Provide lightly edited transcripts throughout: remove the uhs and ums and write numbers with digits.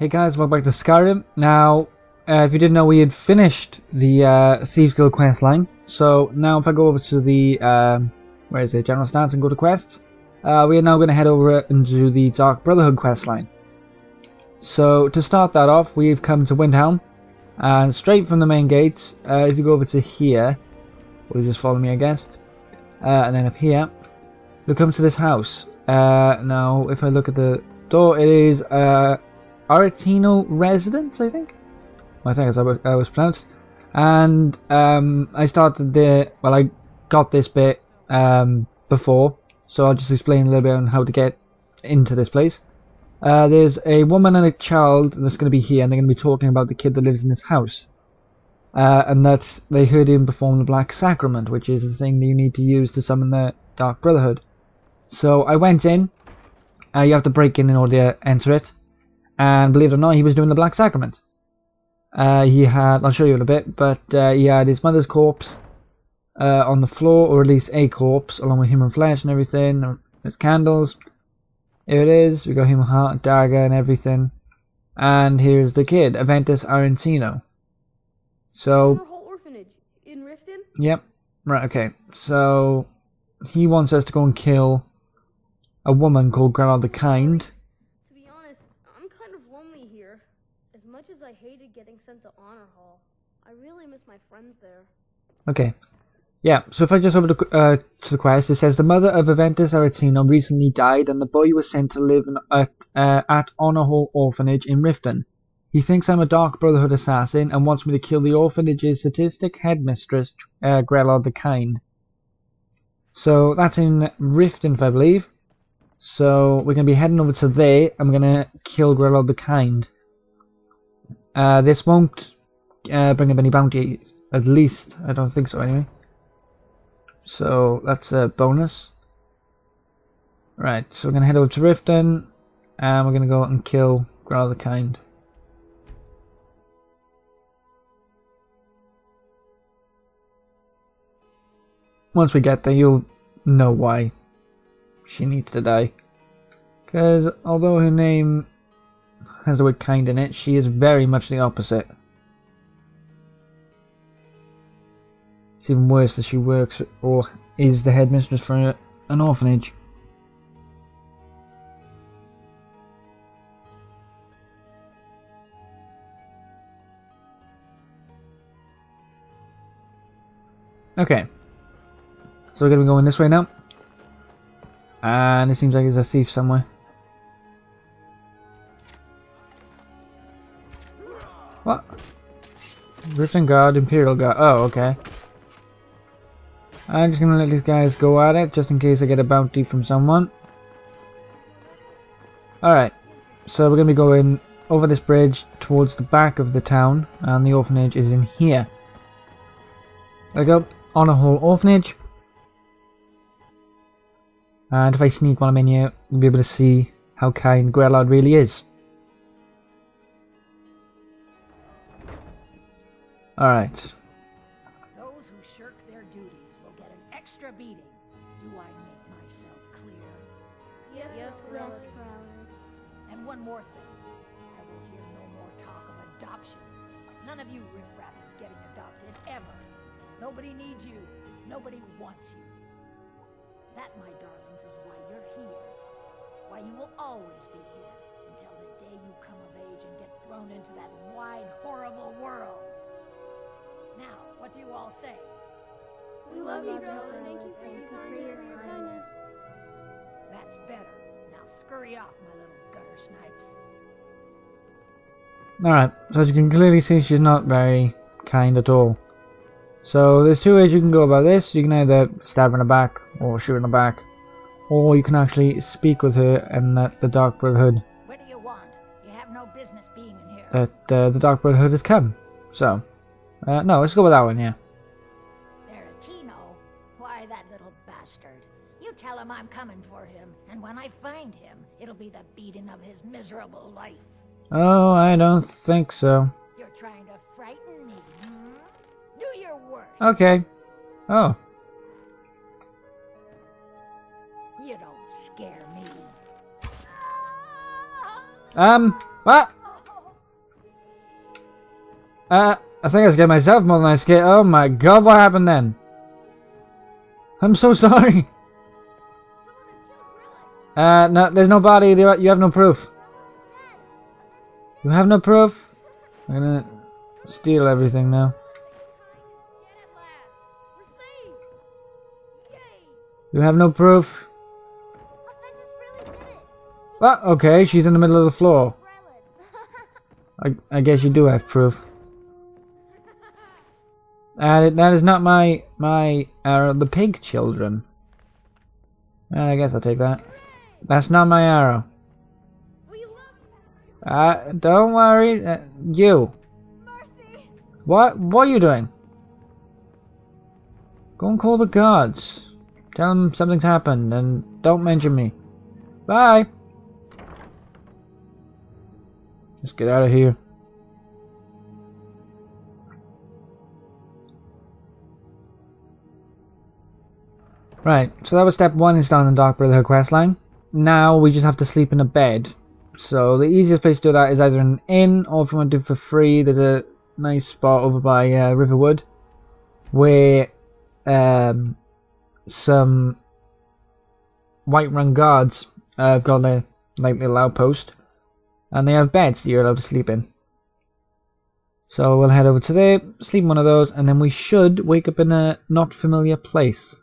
Hey guys, welcome back to Skyrim. Now, if you didn't know, we had finished the Thieves Guild quest line. So now if I go over to the, where is it, General Stats and go to quests, we are now going to head over and do the Dark Brotherhood quest line. So to start that off, we've come to Windhelm, and straight from the main gates, if you go over to here, or you just follow me I guess, and then up here, we'll come to this house. Now, if I look at the door, it is Aretino Residence, I think. Well, I think that's how it was pronounced. And I started the, well, I got this bit before, so I'll just explain a little bit on how to get into this place. There's a woman and a child that's going to be here, and they're going to be talking about the kid that lives in this house. And that they heard him perform the Black Sacrament, which is the thing that you need to use to summon the Dark Brotherhood. So I went in. You have to break in order to enter it. And believe it or not, he was doing the Black Sacrament. He had, I'll show you in a bit, but he had his mother's corpse on the floor, or at least a corpse, along with human flesh and everything. There's candles. Here it is. We got human heart, dagger, and everything. And here's the kid, Aventus Aretino. So. Honor Hall Orphanage in Riften? Yep. Right, okay. So, he wants us to go and kill a woman called Grelod the Kind. I hated getting sent to Honor Hall. I really miss my friends there. Okay. Yeah, so if I just over to the quest, it says, the mother of Aventus Aretino recently died, and the boy was sent to live at Honor Hall Orphanage in Riften. He thinks I'm a Dark Brotherhood assassin and wants me to kill the orphanage's sadistic headmistress, Grelod the Kind. So that's in Riften, I believe. So we're going to be heading over to there, and we're going to kill Grelod the Kind. This won't bring up any bounty, at least. I don't think so, anyway. So, that's a bonus. Right, so we're going to head over to Riften, and we're going to go out and kill Grelod the Kind. Once we get there, you'll know why she needs to die. Because, although her name has the word kind in it, she is very much the opposite. It's even worse that she works or is the headmistress for an orphanage. Okay, so we're going to be going this way now, and it seems like there's a thief somewhere. What? Riften Guard, Imperial Guard. Oh, okay. I'm just gonna let these guys go at it, just in case I get a bounty from someone. Alright, so we're gonna be going over this bridge towards the back of the town, and the orphanage is in here. There we go, Honor Hall Orphanage. And if I sneak while I'm in here, you'll be able to see how kind Grelod really is. Alright. Those who shirk their duties will get an extra beating. Do I make myself clear? Yes, Grelod. And one more thing. I will hear no more talk of adoptions. None of you riffraff is getting adopted, ever. Nobody needs you. Nobody wants you. That, my darlings, is why you're here. Why you will always be here. Until the day you come of age and get thrown into that wide, horrible world. Now, what do you all say? We love you, Grelod, and thank you for your kindness. That's better. Now scurry off, my little gutter snipes. Alright, so as you can clearly see, she's not very kind at all. So there's two ways you can go about this. You can either stab her in the back, or shoot her in the back, or you can actually speak with her and the Dark Brotherhood. What do you want? You have no business being in here. That the Dark Brotherhood has come. So. No, let's go with that one, yeah. Aretino? Why, that little bastard. You tell him I'm coming for him, and when I find him, it'll be the beating of his miserable life. Oh, I don't think so. You're trying to frighten me, hmm? Do your worst. Okay. Oh. You don't scare me. What? I think I scared myself more than I scared. Oh my god, what happened then? I'm so sorry. No, there's no body. You have no proof. You have no proof? I'm gonna steal everything now. You have no proof? Well, okay, she's in the middle of the floor. I guess you do have proof. That is not my arrow. The pig children. I guess I'll take that. That's not my arrow. Don't worry. You. Mercy. What are you doing? Go and call the guards. Tell them something's happened and don't mention me. Bye. Let's get out of here. Right, so that was step one is down the Dark Brotherhood questline. Now we just have to sleep in a bed. So the easiest place to do that is either an inn, or if you want to do it for free, there's a nice spot over by Riverwood where some Whiterun guards have got their little outpost, and they have beds that you're allowed to sleep in. So we'll head over to there, sleep in one of those, and then we should wake up in a not familiar place.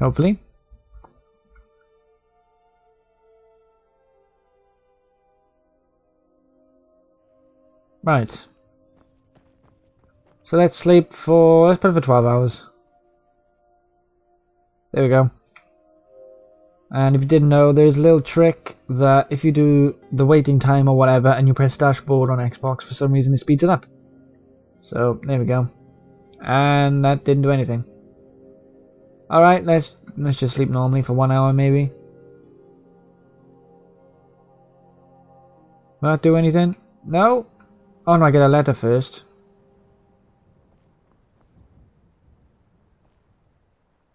Hopefully. Right. So let's sleep for... let's put it for 12 hours. There we go. And if you didn't know, there's a little trick that if you do the waiting time or whatever and you press dashboard on Xbox, for some reason it speeds it up. So, there we go. And that didn't do anything. Alright, let's just sleep normally for 1 hour maybe. Will that do anything? No? Oh no, I get a letter first.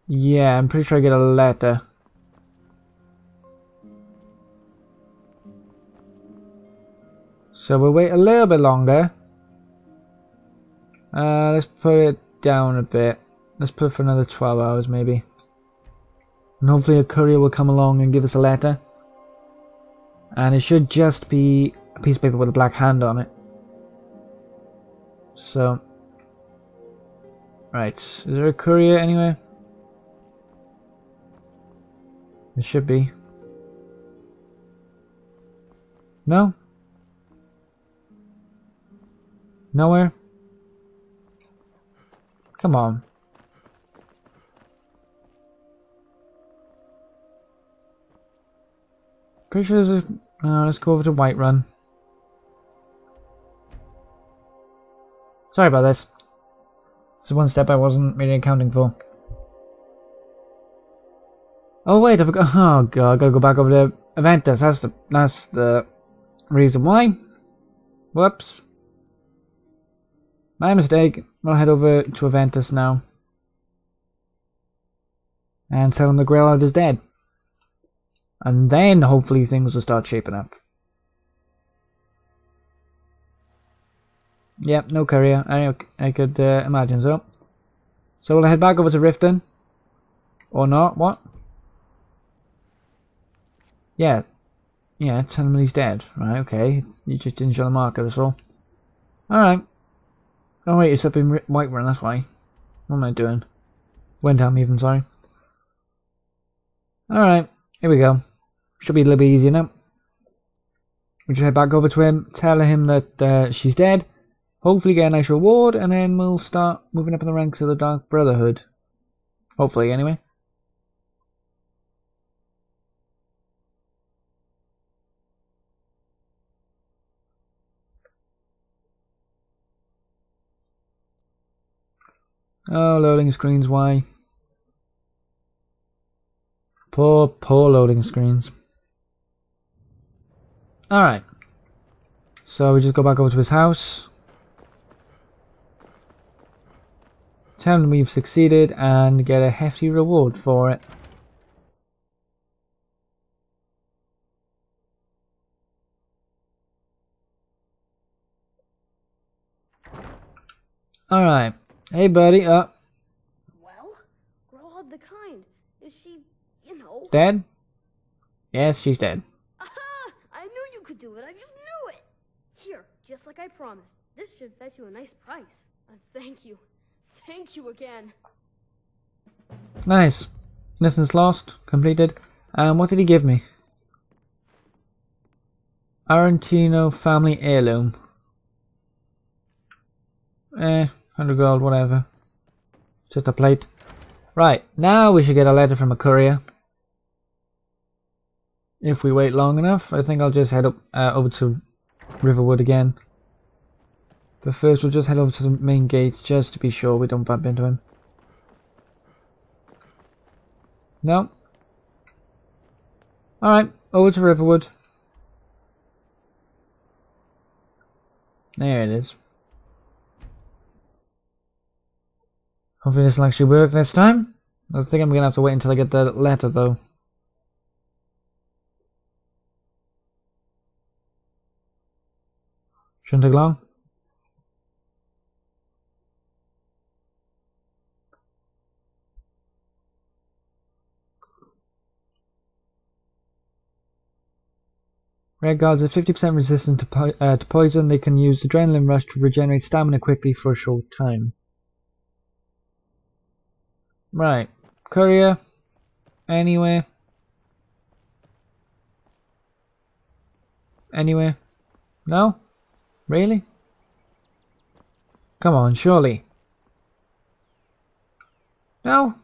Yeah, I'm pretty sure I get a letter. So we'll wait a little bit longer. Let's put it down a bit. Let's put it for another 12 hours maybe. And hopefully a courier will come along and give us a letter. And it should just be a piece of paper with a black hand on it. So. Right. Is there a courier anywhere? There should be. No? Nowhere? Come on. Pretty sure there's a... let's go over to Whiterun. Sorry about this. This is one step I wasn't really accounting for. Oh wait, I forgot... oh god, I gotta go back over to Aventus. That's the reason why. Whoops. My mistake. We'll head over to Aventus now. And tell him the Grelod is dead. And then, hopefully, things will start shaping up. Yep, no courier. I could imagine so. So we'll head back over to Riften. Or not, what? Yeah. Yeah, tell him he's dead. Right, okay. You just didn't show the marker, that's all. Alright. Oh wait, it's up in Whiterun, that's why. What am I doing? Windhelm even, sorry. Alright, here we go. Should be a little bit easier now. We'll just head back over to him, tell him that she's dead, hopefully get a nice reward, and then we'll start moving up in the ranks of the Dark Brotherhood. Hopefully, anyway. Oh, loading screens, why? Poor, poor loading screens. Alright. So we just go back over to his house. Tell him we've succeeded and get a hefty reward for it. Alright. Hey, buddy, Well, Grelod the Kind. Is she, you know... Dead? Yes, she's dead. Aha! I knew you could do it. I just knew it! Here, just like I promised. This should fetch you a nice price. And thank you. Thank you again. Nice. Lessons lost. Completed. What did he give me? Aretino family heirloom. 100 gold, whatever. Just a plate. Right, now we should get a letter from a courier. If we wait long enough, I think I'll just head up over to Riverwood again. But first we'll just head over to the main gates just to be sure we don't bump into him. No. Alright, over to Riverwood. There it is. Hopefully this will actually work this time. I think I'm going to have to wait until I get the letter though. Shouldn't take long. Red guards are 50% resistant to poison. They can use adrenaline rush to regenerate stamina quickly for a short time. Right, courier, anywhere, no, really, come on, surely, no,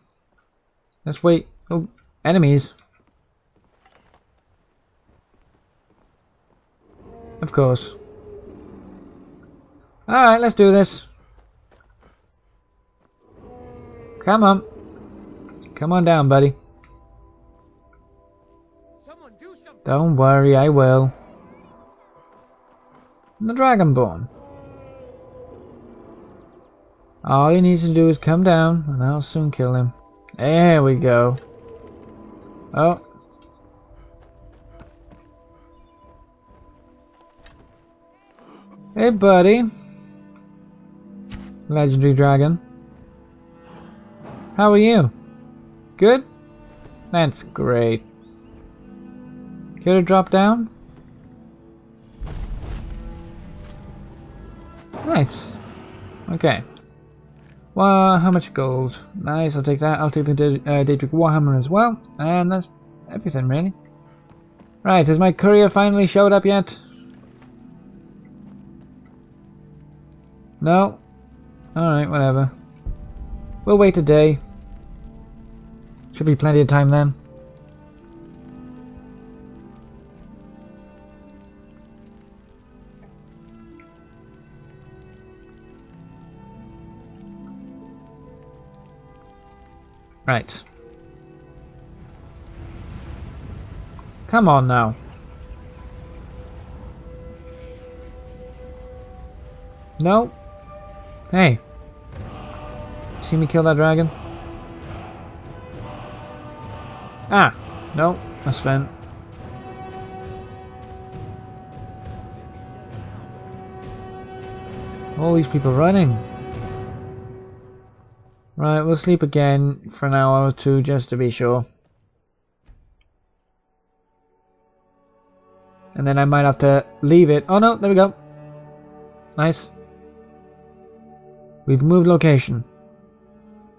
let's wait, oh, enemies, of course, alright, let's do this, come on. Come on down, buddy. Do Don't worry, I will. The Dragonborn. All he needs to do is come down, and I'll soon kill him. There we go. Oh. Hey, buddy. Legendary dragon. How are you? Good? That's great. Care to drop down? Nice. Okay. Well, how much gold? Nice, I'll take that. I'll take the Daedric warhammer as well. And that's everything, really. Right, has my courier finally showed up yet? No? Alright, whatever. We'll wait a day. Should be plenty of time then. Right. Come on now. No. Hey. See me kill that dragon? Ah, no, that's fine. All these people running. Right, we'll sleep again for an hour or two just to be sure. And then I might have to leave it. Oh no, there we go. Nice. We've moved location.